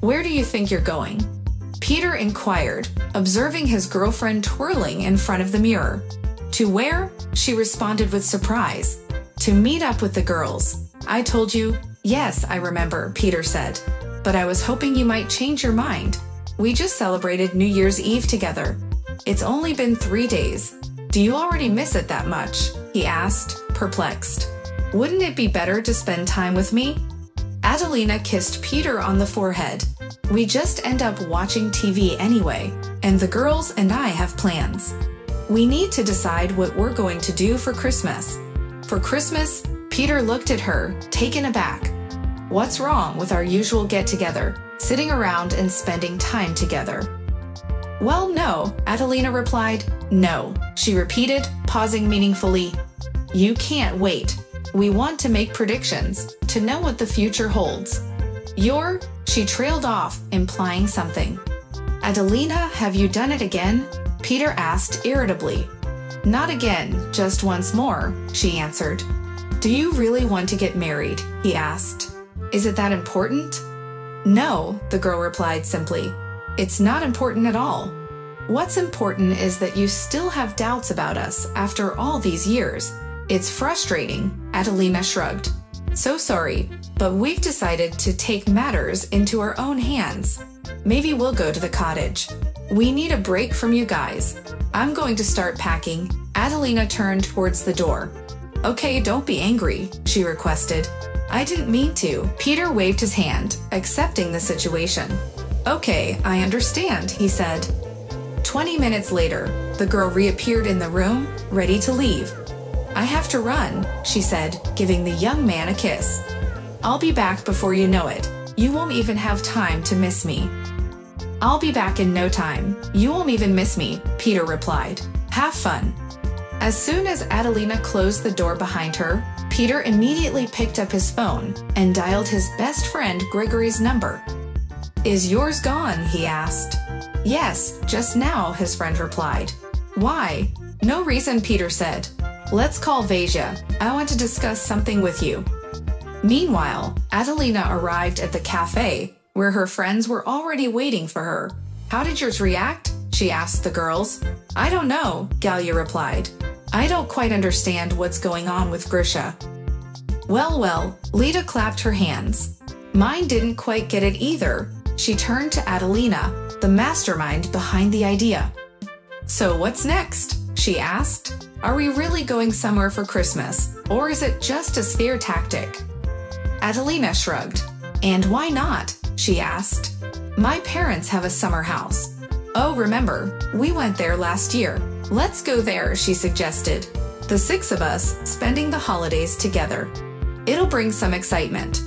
"Where do you think you're going?" Peter inquired, observing his girlfriend twirling in front of the mirror. "To where?" she responded with surprise. "To meet up with the girls. I told you." "Yes, I remember," Peter said. "But I was hoping you might change your mind. We just celebrated New Year's Eve together. It's only been 3 days. Do you already miss it that much?" he asked, perplexed. "Wouldn't it be better to spend time with me?" Adelina kissed Peter on the forehead. "We just end up watching TV anyway, and the girls and I have plans. We need to decide what we're going to do for Christmas." For Christmas, Peter looked at her, taken aback. "What's wrong with our usual get-together, sitting around and spending time together?" "Well, no," Adelina replied. "No," she repeated, pausing meaningfully. "You can't wait. We want to make predictions, to know what the future holds." "You're..." she trailed off, implying something. "Adelina, have you done it again?" Peter asked irritably. "Not again, just once more," she answered. "Do you really want to get married?" he asked. "Is it that important?" "No," the girl replied simply. "It's not important at all. What's important is that you still have doubts about us after all these years. It's frustrating," Adelina shrugged. "So sorry, but we've decided to take matters into our own hands. Maybe we'll go to the cottage. We need a break from you guys. I'm going to start packing." Adelina turned towards the door. "Okay, don't be angry," she requested. "I didn't mean to." Peter waved his hand, accepting the situation. "Okay, I understand," he said. 20 minutes later, the girl reappeared in the room, ready to leave. "I have to run," she said, giving the young man a kiss. "I'll be back before you know it. You won't even have time to miss me." "I'll be back in no time. You won't even miss me," Peter replied. "Have fun." As soon as Adelina closed the door behind her, Peter immediately picked up his phone and dialed his best friend Gregory's number. "Is yours gone?" he asked. "Yes, just now," his friend replied. "Why?" "No reason," Peter said. "Let's call Vasya. I want to discuss something with you." Meanwhile, Adelina arrived at the cafe, where her friends were already waiting for her. "How did yours react?" she asked the girls. "I don't know," Galia replied. "I don't quite understand what's going on with Grisha." "Well, well," Lita clapped her hands. "Mine didn't quite get it either." She turned to Adelina, the mastermind behind the idea. "So what's next?" she asked. "Are we really going somewhere for Christmas, or is it just a scare tactic?" Adelina shrugged. "And why not?" she asked. "My parents have a summer house." "Oh, remember, we went there last year. Let's go there," she suggested. "The 6 of us, spending the holidays together. It'll bring some excitement."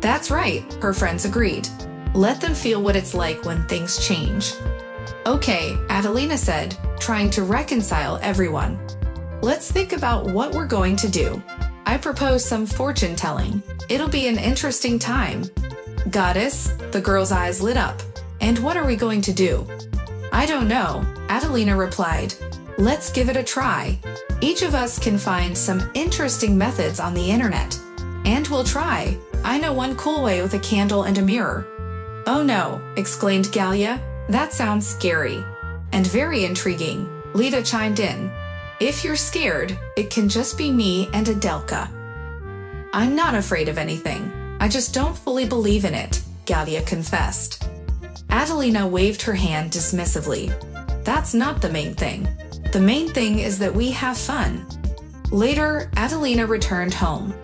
"That's right," her friends agreed. "Let them feel what it's like when things change." "Okay," Adelina said, trying to reconcile everyone. "Let's think about what we're going to do. I propose some fortune-telling. It'll be an interesting time." "Goddess," the girl's eyes lit up. "And what are we going to do?" "I don't know," Adelina replied. "Let's give it a try. Each of us can find some interesting methods on the internet. And we'll try. I know one cool way with a candle and a mirror." "Oh no," exclaimed Galia. "That sounds scary." "And very intriguing," Lita chimed in. "If you're scared, it can just be me and Adelka." "I'm not afraid of anything. I just don't fully believe in it," Galia confessed. Adelina waved her hand dismissively. "That's not the main thing. The main thing is that we have fun." Later, Adelina returned home.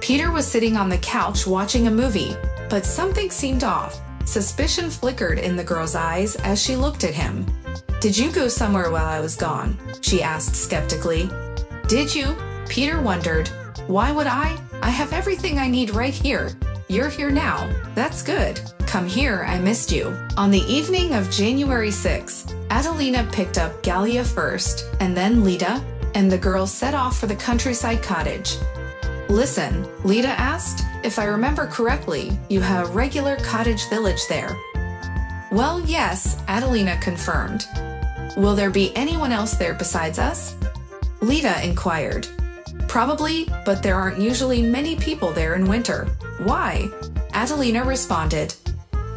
Peter was sitting on the couch watching a movie, but something seemed off. Suspicion flickered in the girl's eyes as she looked at him. "Did you go somewhere while I was gone?" she asked skeptically. "Did you?" Peter wondered. "Why would I? I have everything I need right here. You're here now. That's good. Come here, I missed you." On the evening of January 6, Adelina picked up Galia first, and then Lita, and the girl set off for the countryside cottage. "Listen," Lita asked, "if I remember correctly, you have a regular cottage village there." "Well, yes," Adelina confirmed. "Will there be anyone else there besides us?" Lita inquired. "Probably, but there aren't usually many people there in winter." "Why?" Adelina responded.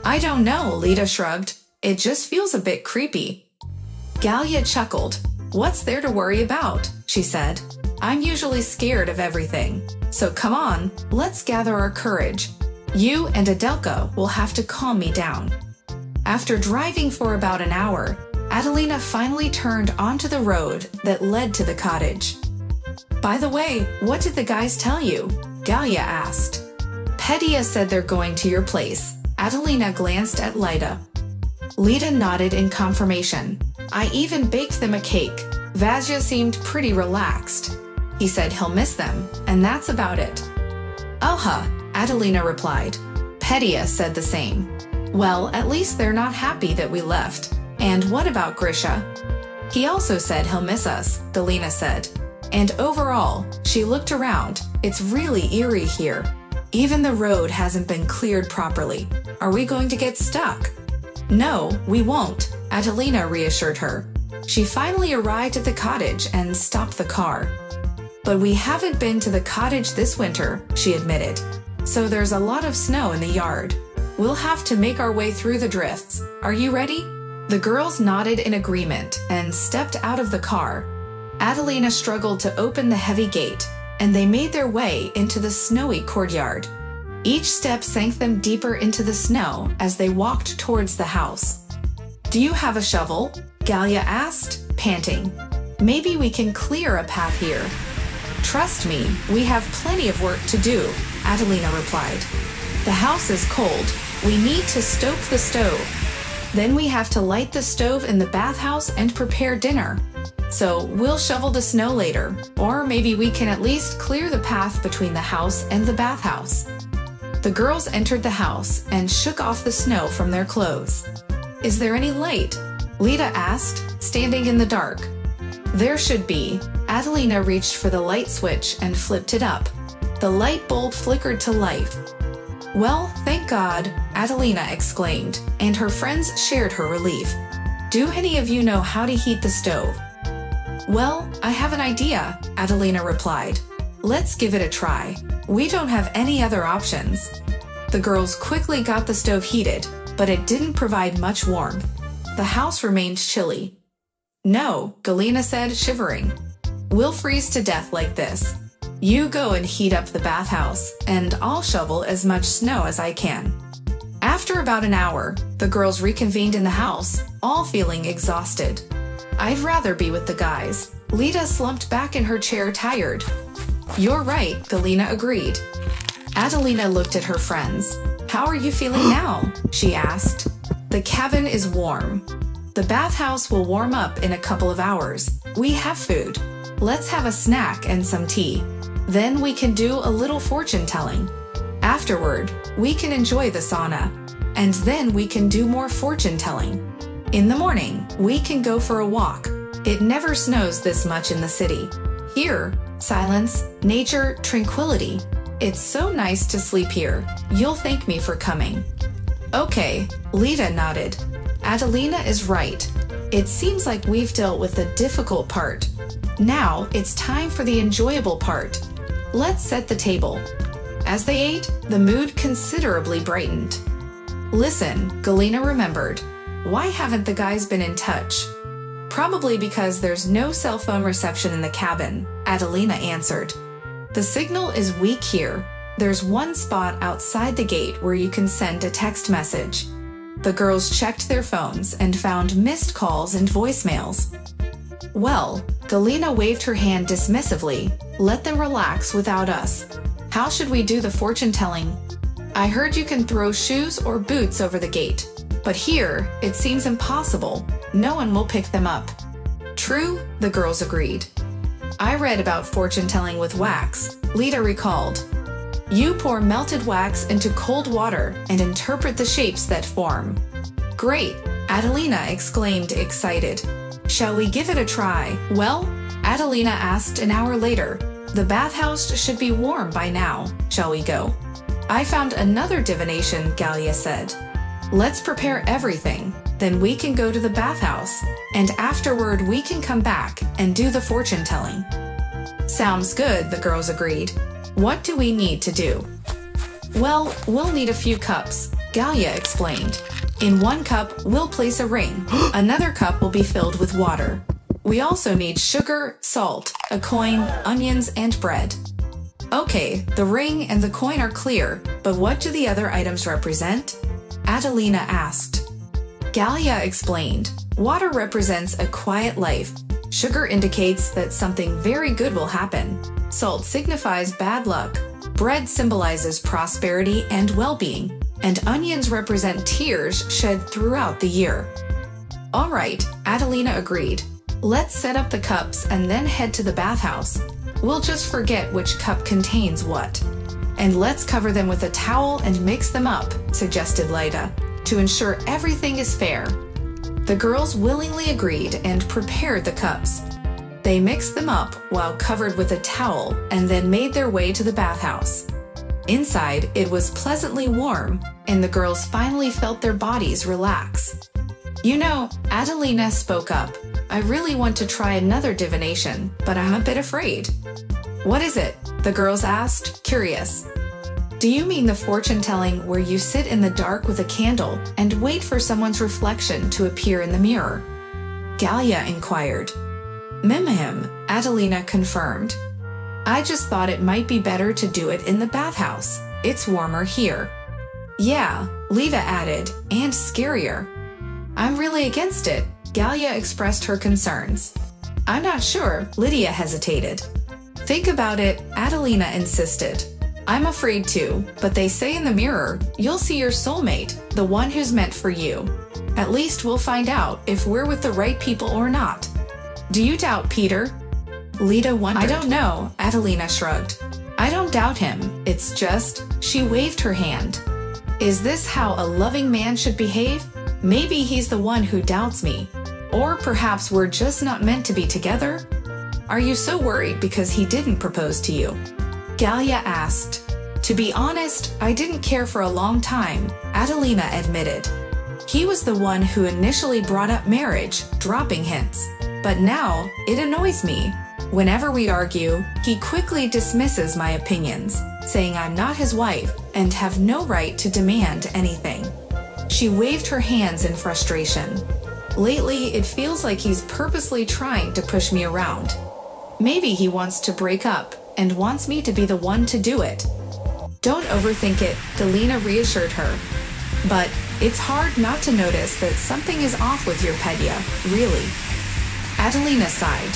I don't know, Lita shrugged. It just feels a bit creepy. Gallia chuckled. What's there to worry about? She said. I'm usually scared of everything. So come on, let's gather our courage. You and Adelka will have to calm me down. After driving for about an hour, Adelina finally turned onto the road that led to the cottage. By the way, what did the guys tell you? Gallia asked. Petia said they're going to your place. Adelina glanced at Lita. Lita nodded in confirmation. I even baked them a cake. Vasya seemed pretty relaxed. He said he'll miss them, and that's about it. Uh-huh, Adelina replied. Petia said the same. Well, at least they're not happy that we left. And what about Grisha? He also said he'll miss us, Galina said. And overall, she looked around, it's really eerie here. Even the road hasn't been cleared properly. Are we going to get stuck? No, we won't, Adelina reassured her. She finally arrived at the cottage and stopped the car. But we haven't been to the cottage this winter, she admitted. So there's a lot of snow in the yard. We'll have to make our way through the drifts. Are you ready? The girls nodded in agreement and stepped out of the car. Adelina struggled to open the heavy gate, and they made their way into the snowy courtyard. Each step sank them deeper into the snow as they walked towards the house. Do you have a shovel? Gallia asked, panting. Maybe we can clear a path here. Trust me, we have plenty of work to do, Adelina replied. The house is cold. We need to stoke the stove. Then we have to light the stove in the bathhouse and prepare dinner. So we'll shovel the snow later, or maybe we can at least clear the path between the house and the bathhouse. The girls entered the house and shook off the snow from their clothes. Is there any light? Lita asked, standing in the dark. There should be. Adelina reached for the light switch and flipped it up. The light bulb flickered to life. Well, thank God, Adelina exclaimed, and her friends shared her relief. Do any of you know how to heat the stove? Well, I have an idea, Adelina replied. Let's give it a try. We don't have any other options. The girls quickly got the stove heated, but it didn't provide much warmth. The house remained chilly. No, Galina said, shivering. We'll freeze to death like this. You go and heat up the bathhouse, and I'll shovel as much snow as I can. After about an hour, the girls reconvened in the house, all feeling exhausted. I'd rather be with the guys. Lita slumped back in her chair, tired. You're right, Galina agreed. Adelina looked at her friends. How are you feeling now? She asked. The cabin is warm. The bathhouse will warm up in a couple of hours. We have food. Let's have a snack and some tea. Then we can do a little fortune telling. Afterward, we can enjoy the sauna. And then we can do more fortune telling. In the morning, we can go for a walk. It never snows this much in the city. Here, silence, nature, tranquility. It's so nice to sleep here. You'll thank me for coming. Okay, Lita nodded. Adelina is right. It seems like we've dealt with the difficult part. Now it's time for the enjoyable part. Let's set the table. As they ate, the mood considerably brightened. Listen, Galina remembered. Why haven't the guys been in touch? Probably because there's no cell phone reception in the cabin, Adelina answered. The signal is weak here. There's one spot outside the gate where you can send a text message. The girls checked their phones and found missed calls and voicemails. Well, Galina waved her hand dismissively. Let them relax without us. How should we do the fortune telling? I heard you can throw shoes or boots over the gate, but here, it seems impossible. No one will pick them up. True, the girls agreed. I read about fortune telling with wax, Lita recalled. You pour melted wax into cold water and interpret the shapes that form. Great, Adelina exclaimed, excited. Shall we give it a try? Well, Adelina asked an hour later. The bathhouse should be warm by now. Shall we go? I found another divination, Gallia said. Let's prepare everything. Then we can go to the bathhouse, and afterward we can come back and do the fortune telling. Sounds good, the girls agreed. What do we need to do? Well, we'll need a few cups, Galia explained. In one cup, we'll place a ring. Another cup will be filled with water. We also need sugar, salt, a coin, onions, and bread. Okay, the ring and the coin are clear, but what do the other items represent? Adelina asked. Galia explained, water represents a quiet life. Sugar indicates that something very good will happen. Salt signifies bad luck. Bread symbolizes prosperity and well-being. And onions represent tears shed throughout the year. All right, Adelina agreed. Let's set up the cups and then head to the bathhouse. We'll just forget which cup contains what. And let's cover them with a towel and mix them up, suggested Lyda, to ensure everything is fair. The girls willingly agreed and prepared the cups. They mixed them up while covered with a towel and then made their way to the bathhouse. Inside, it was pleasantly warm, and the girls finally felt their bodies relax. You know, Adelina spoke up. I really want to try another divination, but I'm a bit afraid. What is it? The girls asked, curious. Do you mean the fortune-telling where you sit in the dark with a candle and wait for someone's reflection to appear in the mirror? Galia inquired. Mimim, Adelina confirmed. I just thought it might be better to do it in the bathhouse. It's warmer here. Yeah, Leva added, and scarier. I'm really against it, Galia expressed her concerns. I'm not sure, Lydia hesitated. Think about it, Adelina insisted. I'm afraid too, but they say in the mirror, you'll see your soulmate, the one who's meant for you. At least we'll find out if we're with the right people or not. Do you doubt Peter? Lita wondered. I don't know, Adelina shrugged. I don't doubt him, it's just, she waved her hand. Is this how a loving man should behave? Maybe he's the one who doubts me. Or perhaps we're just not meant to be together? Are you so worried because he didn't propose to you? Galia asked. To be honest, I didn't care for a long time, Adelina admitted. He was the one who initially brought up marriage, dropping hints. But now, it annoys me. Whenever we argue, he quickly dismisses my opinions, saying I'm not his wife and have no right to demand anything. She waved her hands in frustration. Lately, it feels like he's purposely trying to push me around. Maybe he wants to break up and wants me to be the one to do it. Don't overthink it, Delina reassured her. But it's hard not to notice that something is off with your Pedya, really. Adelina sighed.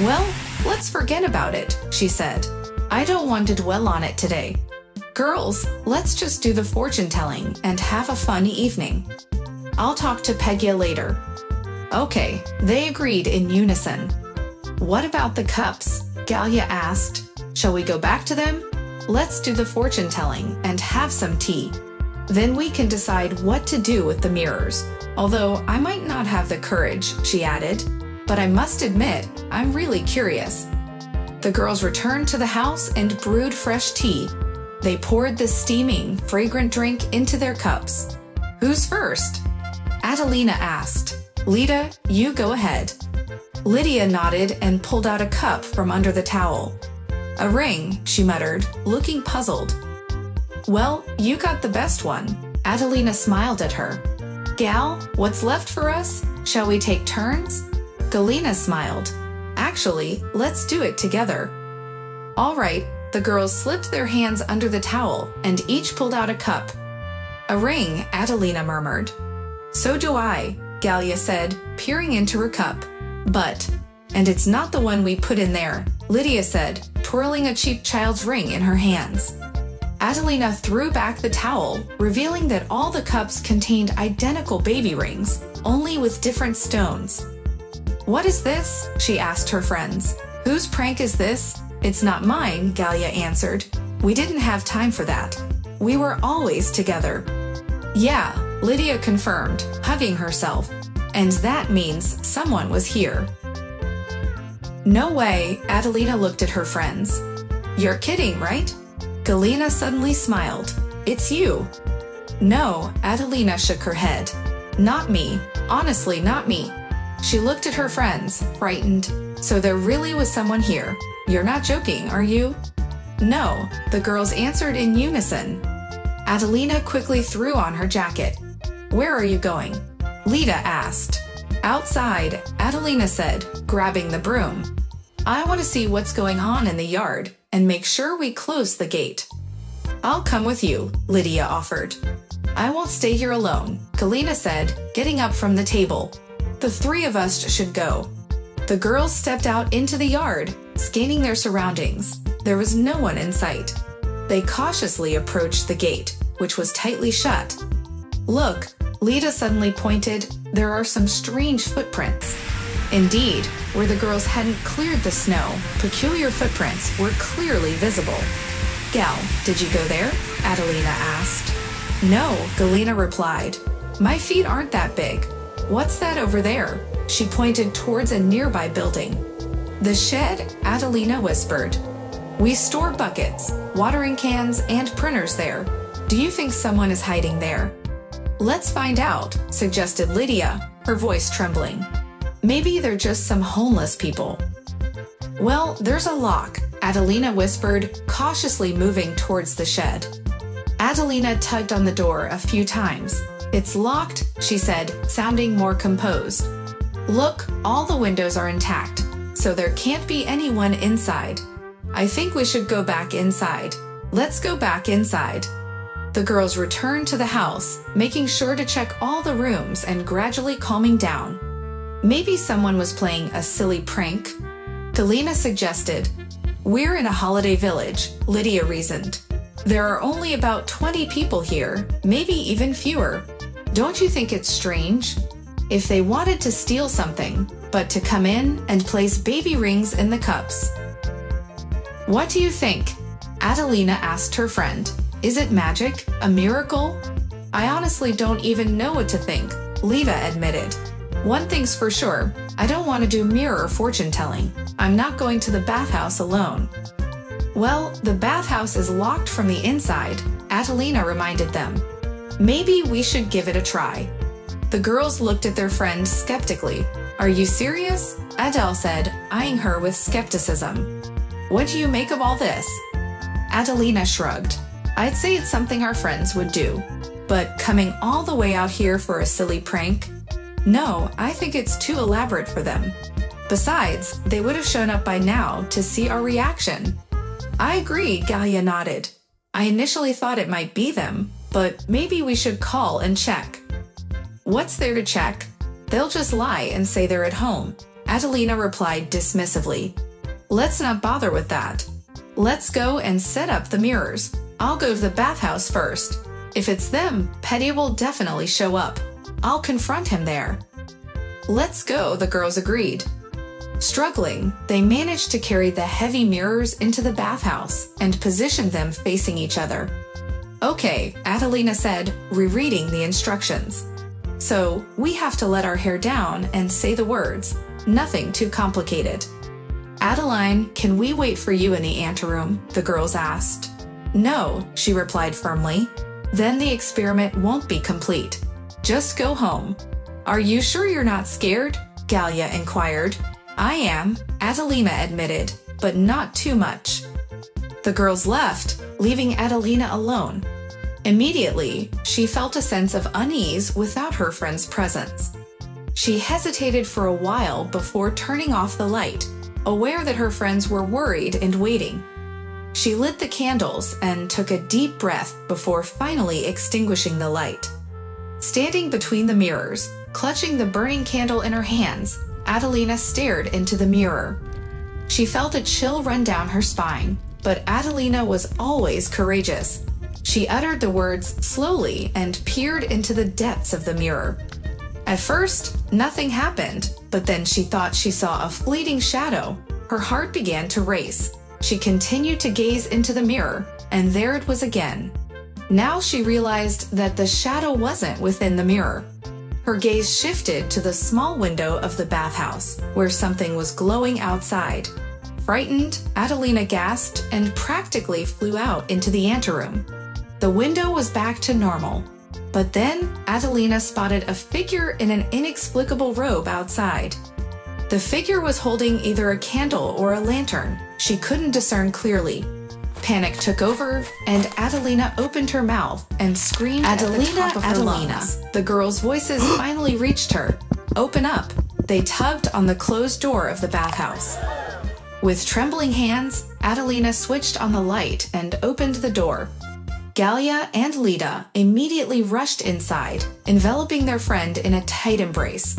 Well, let's forget about it, she said. I don't want to dwell on it today. Girls, let's just do the fortune-telling and have a fun evening. I'll talk to Pedya later. Okay, they agreed in unison. What about the cups? Galia asked. Shall we go back to them? Let's do the fortune-telling and have some tea. Then we can decide what to do with the mirrors. Although I might not have the courage, she added. But I must admit, I'm really curious. The girls returned to the house and brewed fresh tea. They poured the steaming, fragrant drink into their cups. Who's first? Adelina asked. Lita, you go ahead. Lydia nodded and pulled out a cup from under the towel. A ring, she muttered, looking puzzled. Well, you got the best one. Adelina smiled at her. Gal, what's left for us? Shall we take turns? Galina smiled. Actually, let's do it together. All right, the girls slipped their hands under the towel and each pulled out a cup. A ring, Adelina murmured. So do I, Galia said, peering into her cup. But, and it's not the one we put in there, Lydia said, twirling a cheap child's ring in her hands. Adelina threw back the towel, revealing that all the cups contained identical baby rings, only with different stones. What is this? She asked her friends. Whose prank is this? It's not mine, Galia answered. We didn't have time for that. We were always together. Yeah, Lydia confirmed, hugging herself. And that means someone was here. No way, Adelina looked at her friends. You're kidding, right? Galina suddenly smiled. It's you. No, Adelina shook her head. Not me. Honestly, not me. She looked at her friends, frightened. So there really was someone here. You're not joking, are you? No, the girls answered in unison. Adelina quickly threw on her jacket. "Where are you going?" Lita asked. "Outside," Adelina said, grabbing the broom. "I want to see what's going on in the yard and make sure we close the gate." "I'll come with you," Lydia offered. "I won't stay here alone," Galina said, getting up from the table. "The three of us should go." The girls stepped out into the yard, scanning their surroundings. There was no one in sight. They cautiously approached the gate, which was tightly shut. "Look," Lita suddenly pointed, "there are some strange footprints." Indeed, where the girls hadn't cleared the snow, peculiar footprints were clearly visible. "Gal, did you go there?" Adelina asked. "No," Galina replied. "My feet aren't that big." "What's that over there?" She pointed towards a nearby building. "The shed," Adelina whispered. "We store buckets, watering cans, and printers there. Do you think someone is hiding there?" "Let's find out," suggested Lydia, her voice trembling. "Maybe they're just some homeless people." "Well, there's a lock," Adelina whispered, cautiously moving towards the shed. Adelina tugged on the door a few times. "It's locked," she said, sounding more composed. "Look, all the windows are intact, so there can't be anyone inside. I think we should go back inside. Let's go back inside." The girls returned to the house, making sure to check all the rooms and gradually calming down. Maybe someone was playing a silly prank, Galina suggested. "We're in a holiday village," Lydia reasoned. "There are only about 20 people here, maybe even fewer. Don't you think it's strange? If they wanted to steal something, but to come in and place baby rings in the cups." "What do you think?" Adelina asked her friend. "Is it magic? A miracle?" "I honestly don't even know what to think," Lita admitted. "One thing's for sure, I don't want to do mirror fortune-telling. I'm not going to the bathhouse alone." "Well, the bathhouse is locked from the inside," Adelina reminded them. "Maybe we should give it a try." The girls looked at their friend skeptically. "Are you serious?" Adele said, eyeing her with skepticism. "What do you make of all this?" Adelina shrugged. "I'd say it's something our friends would do. But coming all the way out here for a silly prank? No, I think it's too elaborate for them. Besides, they would have shown up by now to see our reaction." "I agree," Galia nodded. "I initially thought it might be them, but maybe we should call and check." "What's there to check? They'll just lie and say they're at home," Adelina replied dismissively. "Let's not bother with that. Let's go and set up the mirrors. I'll go to the bathhouse first. If it's them, Petty will definitely show up. I'll confront him there." "Let's go," the girls agreed. Struggling, they managed to carry the heavy mirrors into the bathhouse and positioned them facing each other. "Okay," Adelina said, rereading the instructions. "So, we have to let our hair down and say the words. Nothing too complicated." "Adeline, can we wait for you in the anteroom?" the girls asked. "No," she replied firmly. "Then the experiment won't be complete. Just go home." "Are you sure you're not scared?" Galia inquired. "I am," Adelina admitted, "but not too much." The girls left, leaving Adelina alone. Immediately, she felt a sense of unease without her friend's presence. She hesitated for a while before turning off the light, aware that her friends were worried and waiting. She lit the candles and took a deep breath before finally extinguishing the light. Standing between the mirrors, clutching the burning candle in her hands, Adelina stared into the mirror. She felt a chill run down her spine, but Adelina was always courageous. She uttered the words slowly and peered into the depths of the mirror. At first, nothing happened, but then she thought she saw a fleeting shadow. Her heart began to race. She continued to gaze into the mirror, and there it was again. Now she realized that the shadow wasn't within the mirror. Her gaze shifted to the small window of the bathhouse, where something was glowing outside. Frightened, Adelina gasped and practically flew out into the anteroom. The window was back to normal. But then, Adelina spotted a figure in an inexplicable robe outside. The figure was holding either a candle or a lantern. She couldn't discern clearly. Panic took over, and Adelina opened her mouth and screamed at the top of her lungs. The girls' voices finally reached her. Open up! They tugged on the closed door of the bathhouse. With trembling hands, Adelina switched on the light and opened the door. Gallia and Lita immediately rushed inside, enveloping their friend in a tight embrace.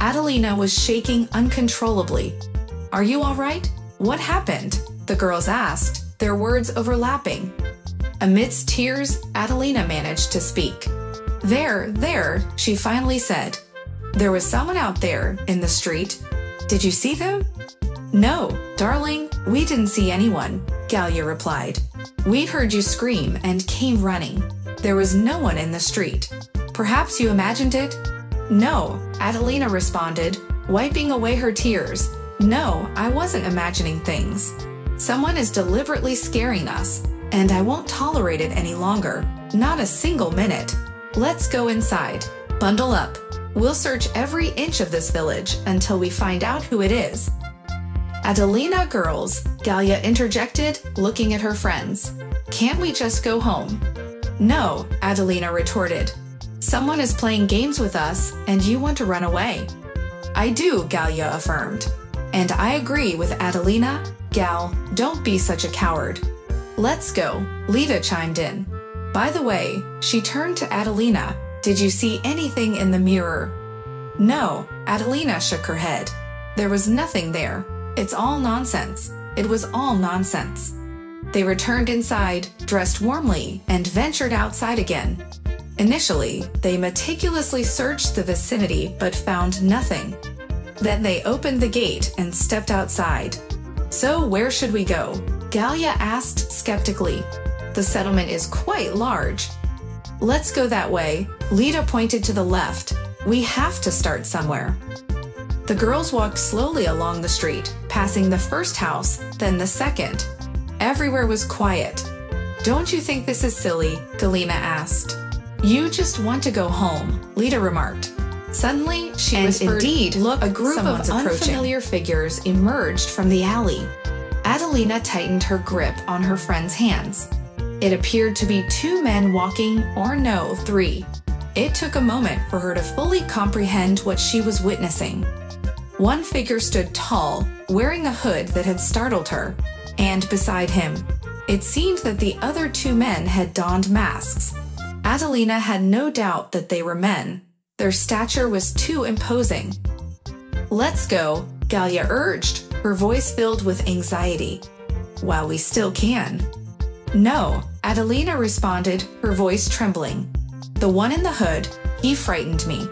Adelina was shaking uncontrollably. "Are you all right? What happened?" the girls asked, their words overlapping. Amidst tears, Adelina managed to speak. There, she finally said. "There was someone out there, in the street. Did you see them?" "No, darling, we didn't see anyone," Gallia replied. "We heard you scream and came running. There was no one in the street. Perhaps you imagined it?" "No," Adelina responded, wiping away her tears. "No, I wasn't imagining things. Someone is deliberately scaring us, and I won't tolerate it any longer, not a single minute. Let's go inside. Bundle up. We'll search every inch of this village until we find out who it is." "Adelina, girls," Gallia interjected, looking at her friends. "Can't we just go home?" "No," Adelina retorted. "Someone is playing games with us, and you want to run away." "I do," Gallia affirmed. "And I agree with Adelina. Gal, don't be such a coward. Let's go," Lita chimed in. "By the way," she turned to Adelina, "did you see anything in the mirror?" "No," Adelina shook her head. "There was nothing there. It's all nonsense. It was all nonsense." They returned inside, dressed warmly, and ventured outside again. Initially, they meticulously searched the vicinity but found nothing. Then they opened the gate and stepped outside. "So where should we go?" Gallia asked skeptically. "The settlement is quite large." "Let's go that way," Lita pointed to the left. "We have to start somewhere." The girls walked slowly along the street, passing the first house, then the second. Everywhere was quiet. "Don't you think this is silly?" Galina asked. "You just want to go home," Lita remarked. Suddenly, she whispered, "Look, a group of unfamiliar figures emerged from the alley." Adelina tightened her grip on her friend's hands. It appeared to be two men walking, or no, three. It took a moment for her to fully comprehend what she was witnessing. One figure stood tall, wearing a hood that had startled her, and beside him, it seemed that the other two men had donned masks. Adelina had no doubt that they were men. Their stature was too imposing. "Let's go," Gallia urged, her voice filled with anxiety. "While we still can." "No," Adelina responded, her voice trembling. "The one in the hood, he frightened me.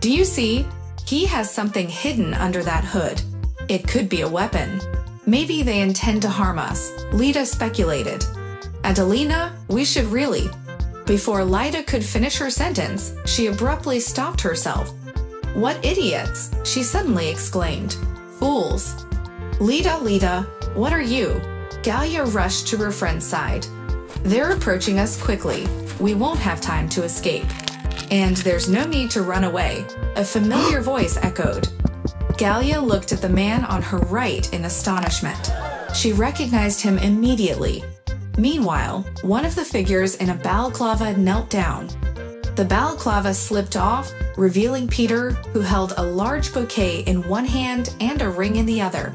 Do you see? He has something hidden under that hood. It could be a weapon. Maybe they intend to harm us," Lita speculated. "Adelina, we should really..." Before Lita could finish her sentence, she abruptly stopped herself. "What idiots!" she suddenly exclaimed. "Fools!" Lita, what are you?" Gallia rushed to her friend's side. "They're approaching us quickly. We won't have time to escape. And there's no need to run away," a familiar voice echoed. Gallia looked at the man on her right in astonishment. She recognized him immediately. Meanwhile, one of the figures in a balaclava knelt down. The balaclava slipped off, revealing Peter, who held a large bouquet in one hand and a ring in the other.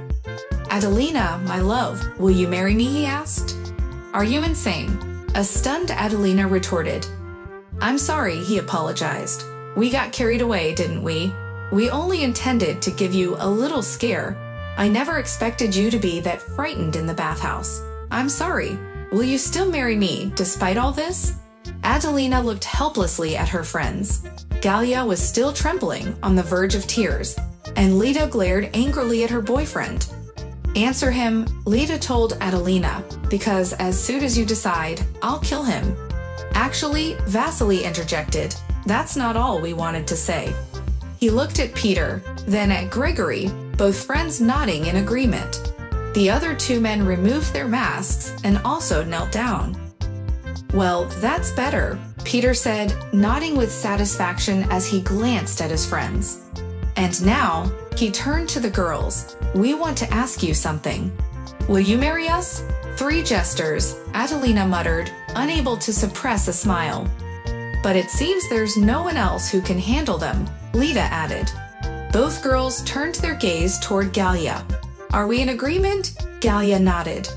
"Adelina, my love, will you marry me?" he asked. "Are you insane?" a stunned Adelina retorted. "I'm sorry," he apologized. "We got carried away, didn't we? We only intended to give you a little scare. I never expected you to be that frightened in the bathhouse. I'm sorry. Will you still marry me, despite all this?" Adelina looked helplessly at her friends. Gallia was still trembling, on the verge of tears, and Lita glared angrily at her boyfriend. "Answer him," Lita told Adelina, "because as soon as you decide, I'll kill him." "Actually," Vasily interjected, "that's not all we wanted to say." He looked at Peter, then at Grigory, both friends nodding in agreement. The other two men removed their masks and also knelt down. "Well, that's better," Peter said, nodding with satisfaction as he glanced at his friends. "And now," he turned to the girls, "we want to ask you something." Will you marry us? Three gestures, Adelina muttered, unable to suppress a smile. But it seems there's no one else who can handle them, Lita added. Both girls turned their gaze toward Gallia. Are we in agreement? Gallia nodded.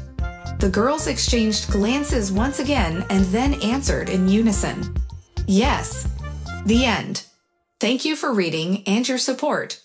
The girls exchanged glances once again and then answered in unison. Yes. The end. Thank you for reading and your support.